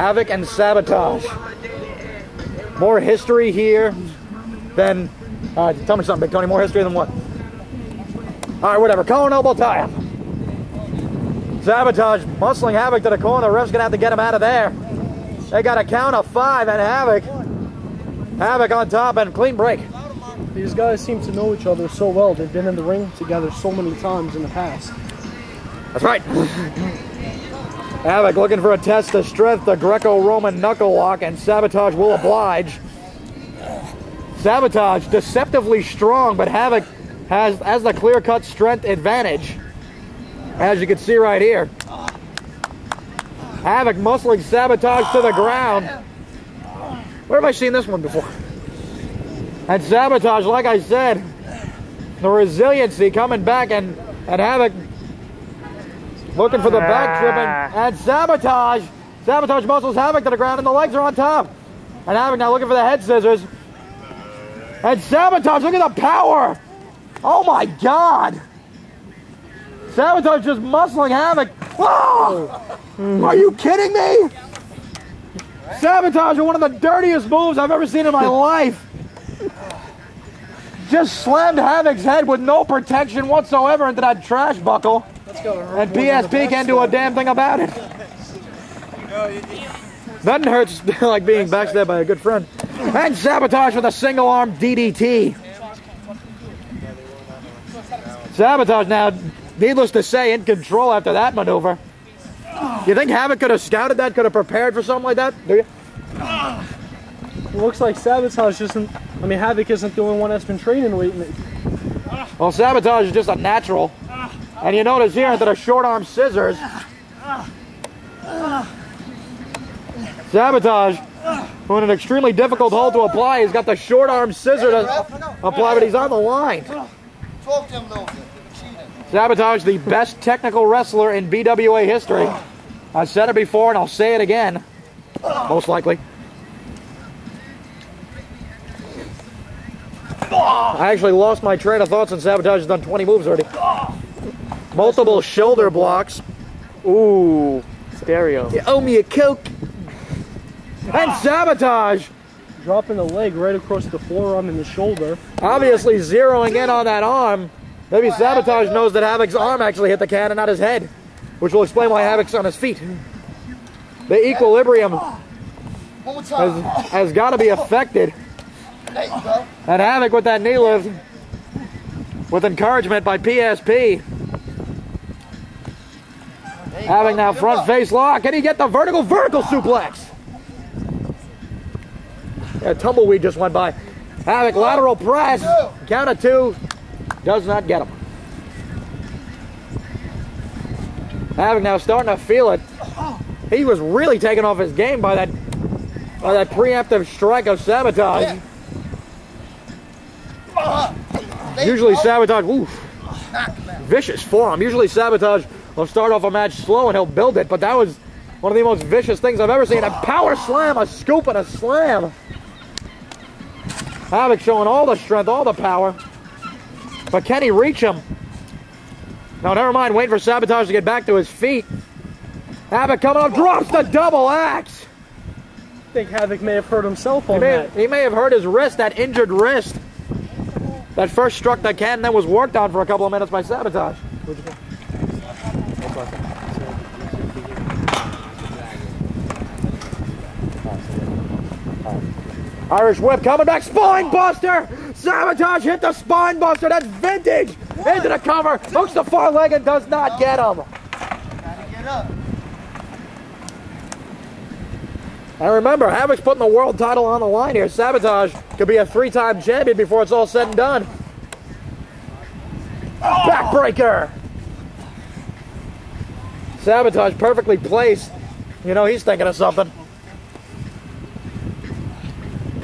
Havoc and Sabotage. More history here than... tell me something, Big Tony. More history than what? All right, whatever. Collar elbow tie-up. Sabotage muscling Havoc to the corner. The ref's going to have to get him out of there. They got a count of 5, and Havoc on top, and clean break. These guys seem to know each other so well. They've been in the ring together so many times in the past. That's right. Havoc looking for a test of strength, the Greco-Roman knuckle lock, and Sabotage will oblige. Sabotage deceptively strong, but Havoc has the clear-cut strength advantage, as you can see right here. Havoc muscling Sabotage to the ground. Where have I seen this one before? And Sabotage, like I said, the resiliency coming back, and Havoc looking for the back trip, and Sabotage. Sabotage muscles Havoc to the ground, and the legs are on top. And Havoc now looking for the head scissors. And Sabotage, look at the power. Oh my God. Sabotage just muscling Havoc. Whoa! Are you kidding me? Sabotage with one of the dirtiest moves I've ever seen in my life. Just slammed Havoc's head with no protection whatsoever into that trash buckle. And PSP can't do a damn thing about it. Nothing hurts like being backstabbed by a good friend. And Sabotage with a single arm DDT. Sabotage now, needless to say, in control after that maneuver. You think Havoc could have scouted that, could have prepared for something like that? Do you? It looks like Sabotage isn't, I mean, Havoc isn't the only one that's been training lately. Well, Sabotage is just a natural. And you notice here that a short arm scissors. Sabotage, who in an extremely difficult hold to apply, he's got the short arm scissor to apply, but he's on the line. Sabotage, the best technical wrestler in BWA history. I said it before and I'll say it again, most likely. I actually lost my train of thoughts and Sabotage has done 20 moves already. Multiple shoulder blocks. Ooh, stereo. You owe me a Coke. And Sabotage! Dropping the leg right across the forearm and the shoulder. Obviously zeroing in on that arm. Maybe Sabotage knows that Havoc's arm actually hit the can and not his head, which will explain why Havoc's on his feet. The equilibrium has got to be affected. And Havoc with that knee lift, with encouragement by PSP. Havoc now front face lock. Can he get the vertical suplex? Yeah, tumbleweed just went by. Havoc lateral press. Count of 2. Does not get him. Havoc now starting to feel it. He was really taken off his game by that preemptive strike of Sabotage. Usually Sabotage, oof, vicious forearm. Usually Sabotage will start off a match slow and he'll build it, but that was one of the most vicious things I've ever seen. A power slam, a scoop, and a slam. Havoc showing all the strength, all the power. But can he reach him? No, never mind. Waiting for Sabotage to get back to his feet. Havoc coming up, drops the double axe. I think Havoc may have hurt himself on that. He may have hurt his wrist, that injured wrist. That first struck the can, then was worked on for a couple of minutes by Sabotage. Irish whip coming back, spine buster! Sabotage hit the spine buster, that's vintage! Into the cover, hooks the far leg and does not get him. And remember, Havoc's putting the world title on the line here. Sabotage could be a 3-time champion before it's all said and done. Backbreaker! Sabotage perfectly placed. You know, he's thinking of something.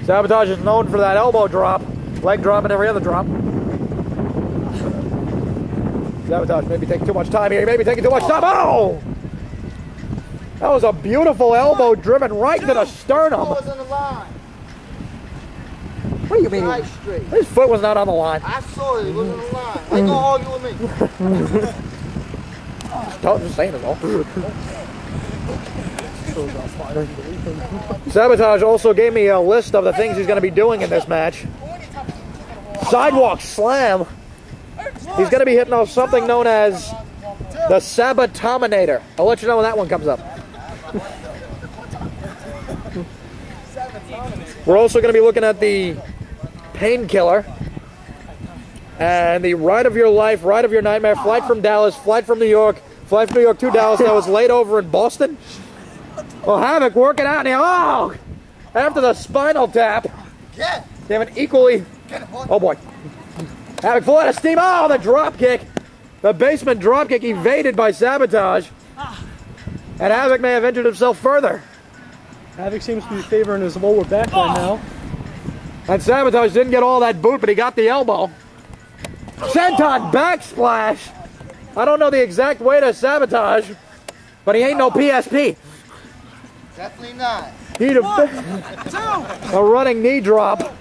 Sabotage is known for that elbow drop, leg drop, and every other drop. Sabotage maybe taking too much time here. He may be taking too much time. Oh! That was a beautiful elbow driven right to the sternum. What do you mean? His foot was not on the line. I saw it. It wasn't on the line. They gonna argue with me. Just saying it all. Usos on fire. Sabotage also gave me a list of the things he's going to be doing in this match. Sidewalk slam. He's going to be hitting off something known as the Sabotominator. I'll let you know when that one comes up. We're also going to be looking at the Painkiller. And the Ride of Your Life, Ride of Your Nightmare, Flight from Dallas, Flight from New York, Flight from New York to Dallas that was laid over in Boston. Well, Havoc working out now. Oh! After the spinal tap. They have an equally... Oh, boy. Havoc full out of steam. Oh, the drop kick. The basement drop kick evaded by Sabotage. And Havoc may have injured himself further. Havoc seems to be favoring his lower back right now. And Sabotage didn't get all that boot, but he got the elbow. Senton backsplash. I don't know the exact way to Sabotage, but he ain't no PSP. Definitely not. He'd have a running knee drop.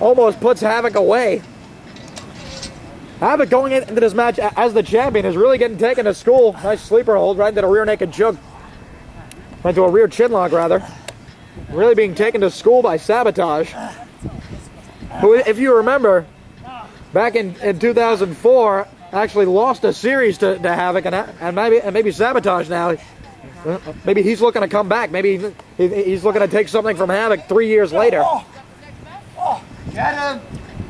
Almost puts Havoc away. Havoc going into this match as the champion is really getting taken to school. Nice sleeper hold right into a rear naked choke. Right to a rear chin lock, rather. Really being taken to school by Sabotage. Who, if you remember, back in 2004, actually lost a series to Havoc and maybe Sabotage now. Maybe he's looking to come back. Maybe he's looking to take something from Havoc 3 years later. Get him.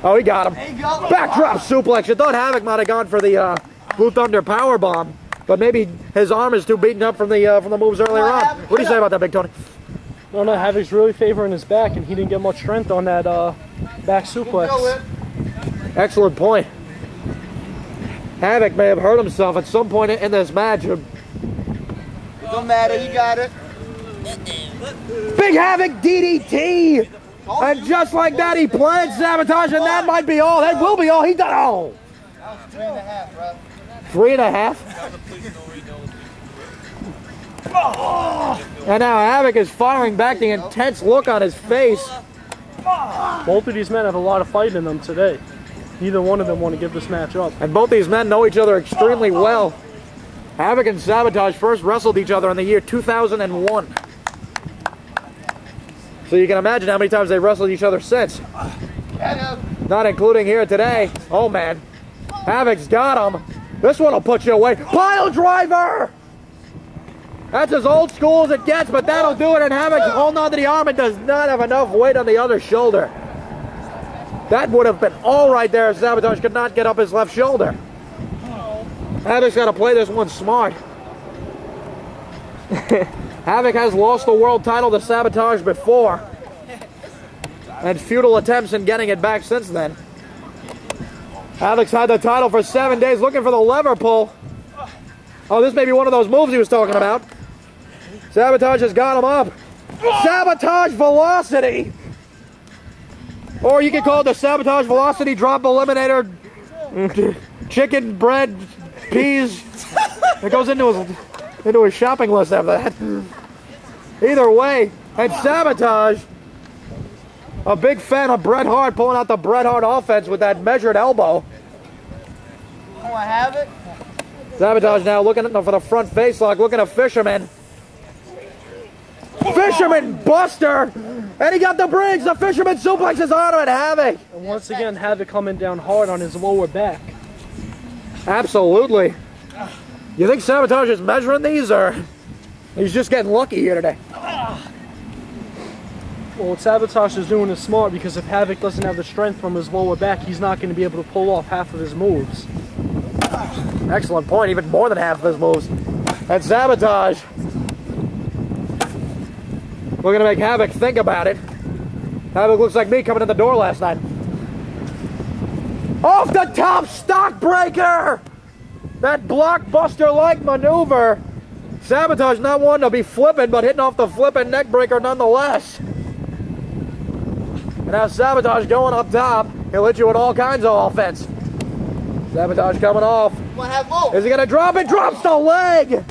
Oh, he got him. Backdrop suplex. You thought Havoc might have gone for the Blue Thunder powerbomb, but maybe his arm is too beaten up from the moves earlier on. Havoc, what do you say about that, Big Tony? No, no, Havoc's really favoring his back, and he didn't get much strength on that back suplex. Excellent point. Havoc may have hurt himself at some point in this match. It don't matter, you got it. Big Havoc DDT! And just like that, he planned Sabotage, and that might be all. That will be all. He done all. That was 3.5, bro. 3.5? And now Havoc is firing back the intense look on his face. Both of these men have a lot of fight in them today. Neither one of them want to give this match up. And both these men know each other extremely well. Havoc and Sabotage first wrestled each other in the year 2001. So you can imagine how many times they wrestled each other since. Not including here today. Oh, man. Havoc's got him. This one will put you away. Pile driver! That's as old school as it gets, but that'll do it. And Havoc's holding onto the arm and does not have enough weight on the other shoulder. That would have been all right there if Sabotage could not get up his left shoulder. Havoc's got to play this one smart. Havoc has lost the world title to Sabotage before, and futile attempts in getting it back since then. Havoc's had the title for 7 days, looking for the lever pull. Oh, this may be one of those moves he was talking about. Sabotage has got him up. Sabotage velocity! Or you could call it the Sabotage velocity drop eliminator. Chicken, bread, peas. It goes into his shopping list after that. Either way, and Sabotage, a big fan of Bret Hart, pulling out the Bret Hart offense with that measured elbow. Come on, Havoc. Sabotage now looking for the front face lock, looking at Fisherman. Fisherman buster! And he got the bridge, the Fisherman suplex is on at Havoc. And once again, Havoc coming down hard on his lower back. Absolutely. You think Sabotage is measuring these, or he's just getting lucky here today? Well, what Sabotage is doing is smart, because if Havoc doesn't have the strength from his lower back, he's not going to be able to pull off half of his moves. Excellent point, even more than half of his moves. And Sabotage, we're going to make Havoc think about it. Havoc looks like me coming in the door last night. Off the top, stockbreaker! That blockbuster-like maneuver. Sabotage not wanting to be flipping, but hitting off the flipping neck breaker nonetheless. And now Sabotage going up top. He'll hit you with all kinds of offense. Sabotage coming off. Is he going to drop it? Drops the leg!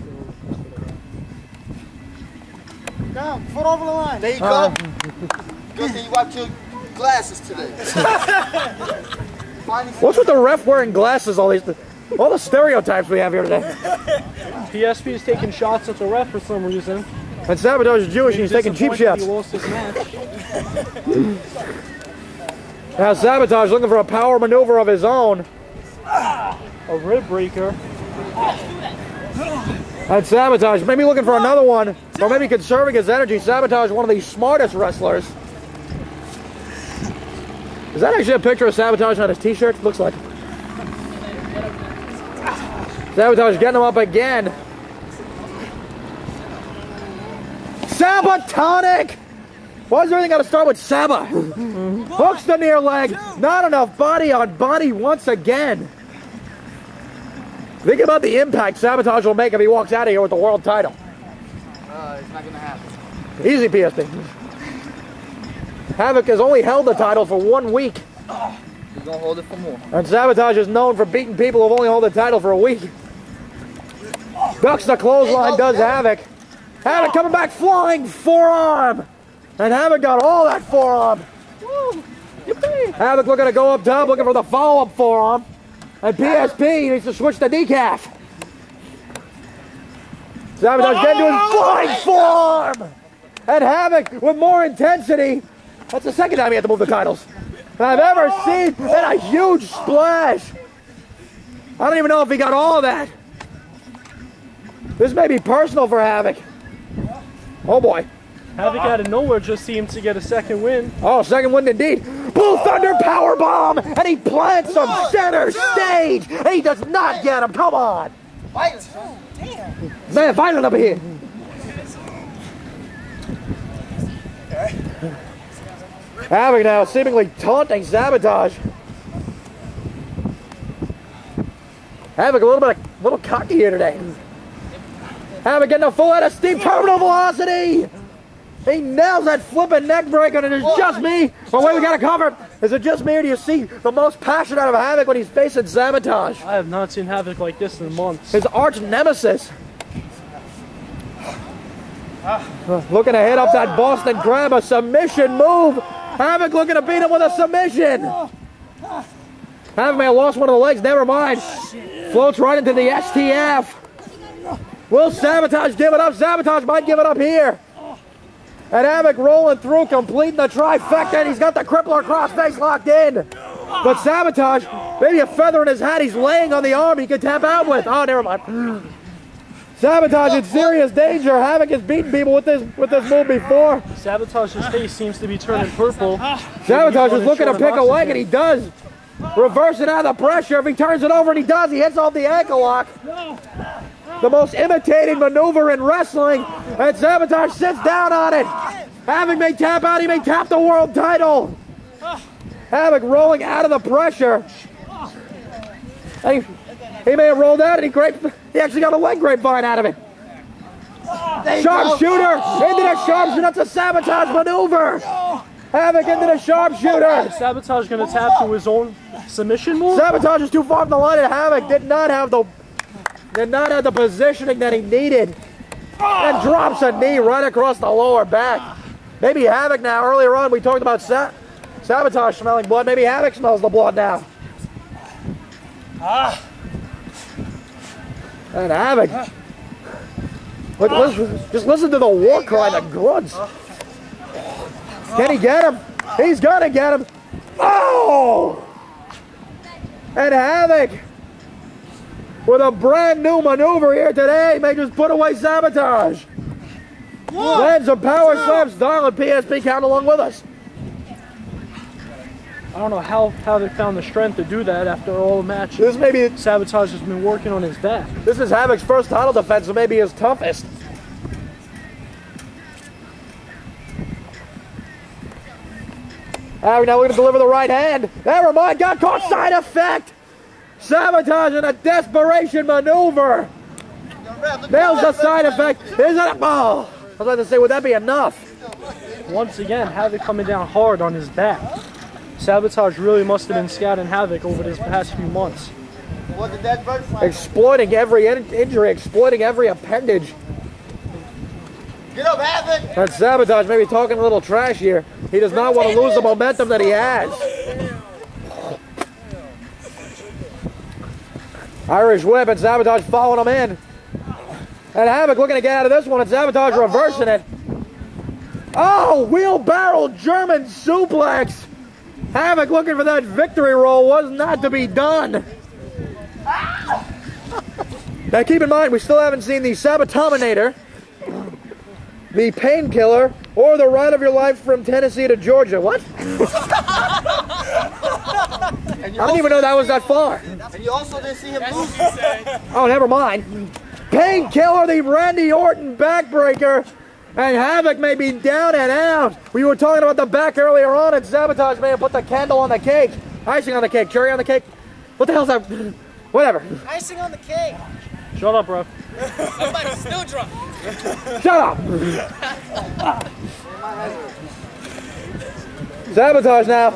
Down, foot over the line. There you go. Good thing you wiped your glasses today. What's with the ref wearing glasses all these... All the stereotypes we have here today. PSP is taking shots at the ref for some reason. And Sabotage is Jewish and he's taking cheap shots. He lost his match. Now Sabotage looking for a power maneuver of his own. A rib breaker. And Sabotage maybe looking for another one, or maybe conserving his energy. Sabotage, one of the smartest wrestlers. Is that actually a picture of Sabotage on his t-shirt? Looks like. Sabotage getting him up again. Sabotonic! Why does everything got to start with Saba? Hooks the near leg. Not enough body on body once again. Think about the impact Sabotage will make if he walks out of here with the world title. It's not going to happen. Easy, PSP. Havoc has only held the title for 1 week. He's going to hold it for more. And Sabotage is known for beating people who've only held the title for a week. Ducks the clothesline, does Havoc. Havoc coming back, flying forearm. And Havoc got all that forearm. Woo. Havoc looking to go up top, looking for the follow-up forearm. And PSP needs to switch to decaf. Sabotage getting to his flying forearm. And Havoc with more intensity. That's the second time he had to move the titles I've ever seen, and a huge splash. I don't even know if he got all of that. This may be personal for Havoc. Oh boy. Havoc out of nowhere just seemed to get a second win. Oh, second win indeed. Blue Thunder powerbomb, and he plants him center stage, and he does not get him. Come on. Violent. Man, violent up here. Havoc now seemingly taunting Sabotage. Havoc a little cocky here today. Havoc getting a full head of steam, terminal velocity. He nails that flipping neck breaker, and it is just me. But wait, we got to cover. Is it just me, or do you see the most passion out of Havoc when he's facing Sabotage? I have not seen Havoc like this in months. His arch nemesis. Looking to hit up that Boston grab, a submission move. Havoc looking to beat him with a submission. Havoc may have lost one of the legs, never mind. Floats right into the STF. Will Sabotage give it up? Sabotage might give it up here. And Havoc rolling through, completing the trifecta, and he's got the crippler crossface locked in. But Sabotage, maybe a feather in his hat, he's laying on the arm he could tap out with. Oh, never mind. Sabotage in serious danger. Havoc has beaten people with this move before. Sabotage's face seems to be turning purple. Sabotage is looking to pick a leg, and he does. Reverse it out of the pressure. If he turns it over, and he does, he hits off the ankle lock. The most imitated maneuver in wrestling, and Sabotage sits down on it. Havoc may tap out, he may tap the world title. Havoc rolling out of the pressure. He may have rolled out, and he actually got a leg grapevine out of it. Sharpshooter into the sharpshooter. That's a Sabotage maneuver. Havoc into the sharpshooter. Is Sabotage going to tap to his own submission move? Sabotage is too far from the line, and Havoc did not have the positioning that he needed. And drops a knee right across the lower back. Maybe Havoc now. Earlier on, we talked about Sabotage smelling blood. Maybe Havoc smells the blood now. And Havoc, just listen to the war cry, the grunts. Can he get him? He's gonna get him. Oh! And Havoc, with a brand new maneuver here today, may just put away Sabotage. Lands a power slams, Darlin PSP count along with us. I don't know how they found the strength to do that after all the matches. This may be Sabotage has been working on his back. This is Havoc's first title defense, so maybe his toughest. All right, now we're going to deliver the right hand. Never mind, got caught side effect. Sabotage in a desperation maneuver. Nails the side effect. Is that a ball? I was about to say, would that be enough? Once again, Havoc coming down hard on his back. Sabotage really must have been scouting Havoc over these past few months. Exploiting every injury, exploiting every appendage. Get up, Havoc! And Sabotage maybe talking a little trash here. He does not want to lose the momentum that he has. Irish whip and Sabotage following him in. And Havoc looking to get out of this one, and Sabotage reversing it. Oh, wheelbarrow German suplex. Havoc looking for that victory roll, was not to be done. Now keep in mind, we still haven't seen the Sabotominator, the Painkiller, or the Ride of Your Life from Tennessee to Georgia. What? I didn't even know that was that far. And you also didn't see him move. Oh, never mind. Painkiller, the Randy Orton backbreaker, and Havoc may be down and out. We were talking about the back earlier on, and Sabotage may have put the candle on the cake. Icing on the cake, cherry on the cake. What the hell's that? Whatever. Icing on the cake. Shut up, bro. Somebody's still drunk. Shut up. Sabotage now.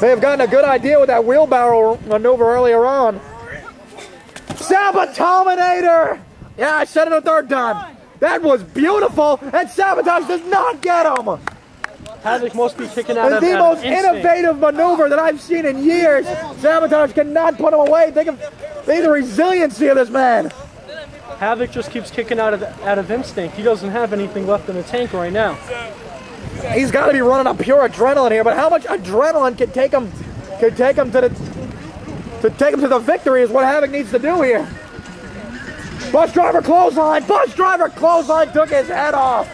They have gotten a good idea with that wheelbarrow maneuver earlier on. Sabotominator! Yeah, I said it a third time. That was beautiful, and Sabotage does not get him. Havoc must be kicking out of the most innovative maneuver that I've seen in years. Sabotage cannot put him away. Think of the resiliency of this man. Havoc just keeps kicking out of instinct. He doesn't have anything left in the tank right now. He's got to be running on pure adrenaline here, but how much adrenaline could take him to the victory is what Havoc needs to do here. Bus driver clothesline. Bus driver clothesline took his head off.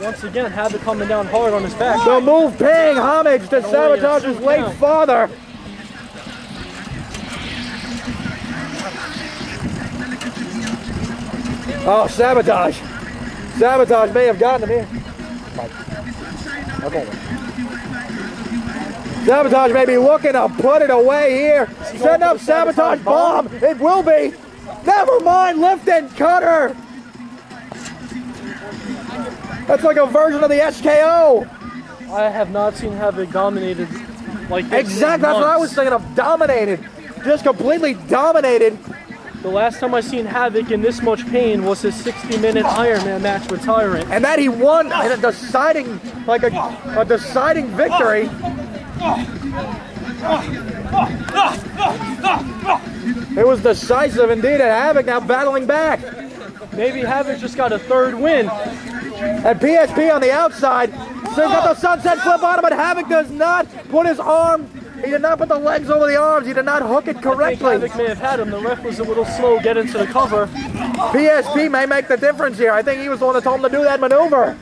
Once again, Havoc coming down hard on his back. The move paying homage to Sabotage's late father. Oh, Sabotage. Sabotage may have gotten him here. Okay. Sabotage may be looking to put it away here. Setting up Sabotage bomb. It will be. Never mind, lift and cutter. That's like a version of the SKO. I have not seen Havoc dominated like this. Exactly, that's what I was thinking of. Dominated. Just completely dominated. The last time I seen Havoc in this much pain was his 60-minute Ironman match with Tyrant. And that he won in a deciding, like a deciding victory. It was decisive indeed, and Havoc now battling back. Maybe Havoc just got a third win. And PSP on the outside, so he's got the sunset flip on him, but Havoc does not put his arm, he did not put the legs over the arms, he did not hook it correctly. I think Havoc may have had him, the ref was a little slow getting to the cover. PSP may make the difference here, I think he was the one that told him to do that maneuver.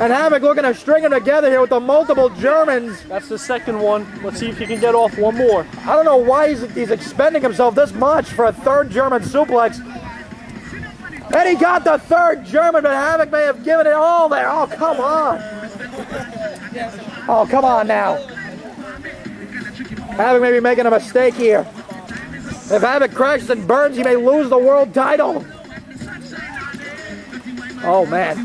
And Havoc looking to string him together here with the multiple Germans. That's the second one, let's see if he can get off one more. I don't know why he's expending himself this much for a third German suplex. And he got the third German, but Havoc may have given it all there. Oh, come on. Oh, come on now. Havoc may be making a mistake here. If Havoc crashes and burns, he may lose the world title. Oh, man.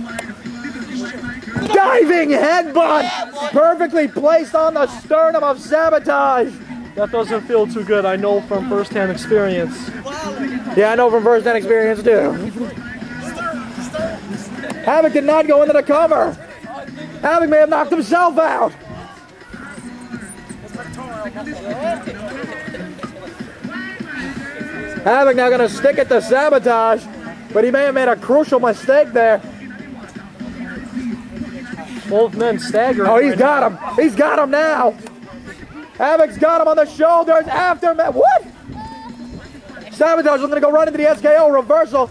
Diving headbutt! Perfectly placed on the sternum of Sabotage. That doesn't feel too good, I know from first-hand experience. Yeah, I know from first-hand experience, too. Havoc did not go into the cover. Havoc may have knocked himself out. Havoc now going to stick it to Sabotage, but he may have made a crucial mistake there. Both men staggering. Oh, he's got him. He's got him now. Havoc's got him on the shoulders, aftermath, what? Sabotage looking to go right into the SKO, reversal,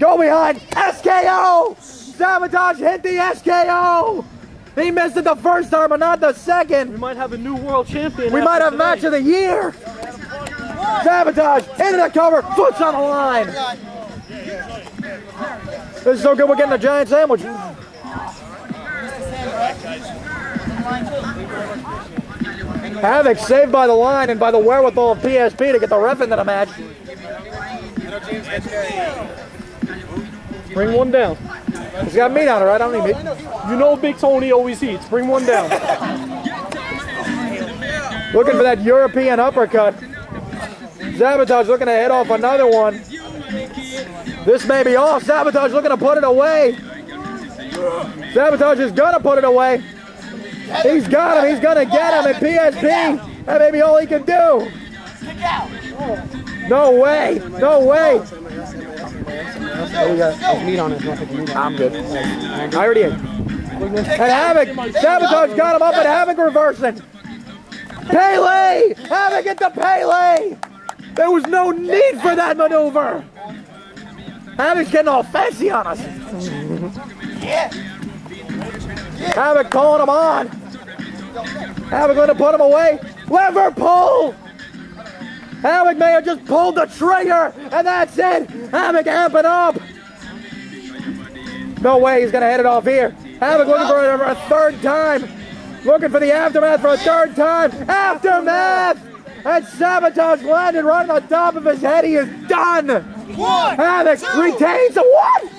go behind, SKO! Sabotage hit the SKO! He missed it the first time, but not the second. We might have a new world champion. We might have tonight. Match of the year. Sabotage, into the cover, foot's on the line. This is so good, we're getting a giant sandwich. Havoc saved by the line and by the wherewithal of PSP to get the ref into the match. Bring one down. He's got meat on it, right? I don't need meat. You know Big Tony always eats. Bring one down. Looking for that European uppercut. Sabotage looking to head off another one. This may be off. Sabotage looking to put it away. Sabotage is going to put it away. He's got him, he's gonna get him at PSP. That may be all he can do. Kick out. No way! No way! I'm good. I already am. And Havoc! Sabotage got him up and Havoc reversing! Pele! Havoc into Pele! There was no need for that maneuver! Havoc's getting all fancy on us! Havoc calling him on! Havoc going to put him away! Liverpool! Havoc may have just pulled the trigger, and that's it! Havoc amping up! No way he's going to head it off here. Havoc looking for it a third time. Looking for the aftermath for a third time. Aftermath! And Sabotage landed right on the top of his head. He is done! One, Havoc retains the one!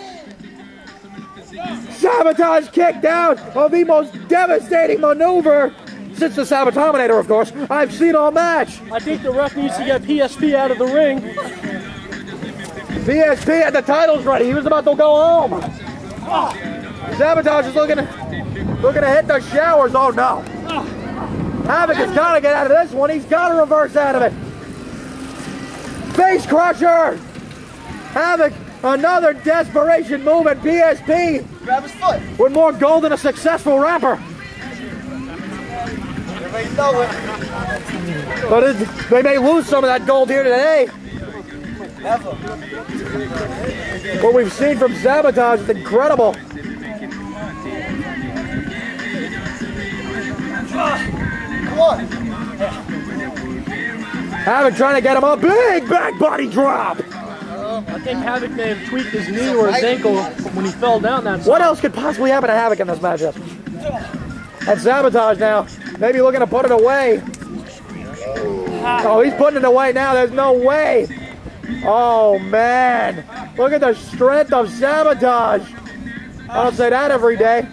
Sabotage kicked out of the most devastating maneuver since the Sabotominator, of course, I've seen all match. I think the ref needs to get PSP out of the ring. PSP had the titles ready. He was about to go home. Oh. Sabotage is looking to hit the showers. Oh, no. Oh. Havoc has got to get out of this one. He's got to reverse out of it. Face crusher. Havoc, another desperation move at PSP. Grab his foot. With more gold than a successful rapper. But they may lose some of that gold here today. What we've seen from Sabotage is incredible. Come on. Havoc trying to get him a big back body drop. I think Havoc may have tweaked his knee or his ankle when he fell down that side. What else could possibly happen to Havoc in this matchup? And Sabotage now, maybe looking to put it away. Oh, he's putting it away now. There's no way. Oh, man. Look at the strength of Sabotage. I don't say that every day.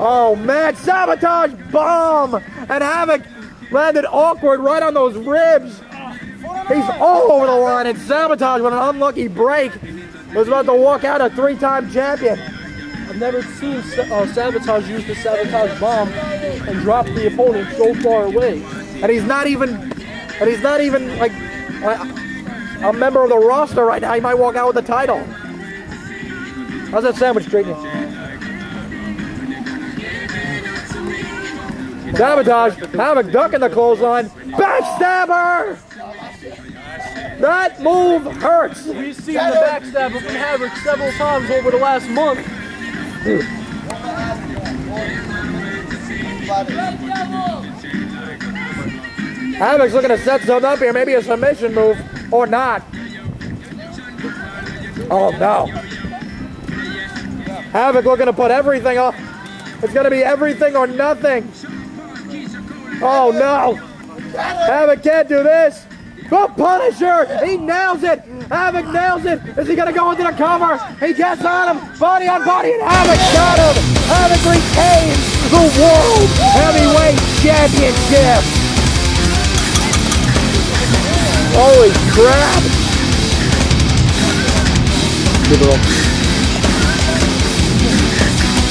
Oh, man. Sabotage bomb. And Havoc landed awkward right on those ribs. He's all over the line. And Sabotage with an unlucky break was about to walk out a three-time champion. I've never seen Sabotage use the Sabotage bomb and drop the opponent so far away. And he's not even like a member of the roster right now. He might walk out with the title. How's that sandwich treating you? Sabotage, Havoc ducking the clothesline. Backstabber! That move hurts. We've seen the backstabber from Havoc several times over the last month. Havoc's looking to set something up here, maybe a submission move or not. Oh no. Havoc looking to put everything on. It's gonna be everything or nothing. Oh no. Havoc can't do this. The Punisher, he nails it. Havoc nails it. Is he going to go into the cover? He gets on him. Body on body, and Havoc got him. Havoc retains the World Heavyweight Championship. Holy crap. Good little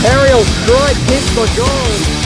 aerial strike hits the goal.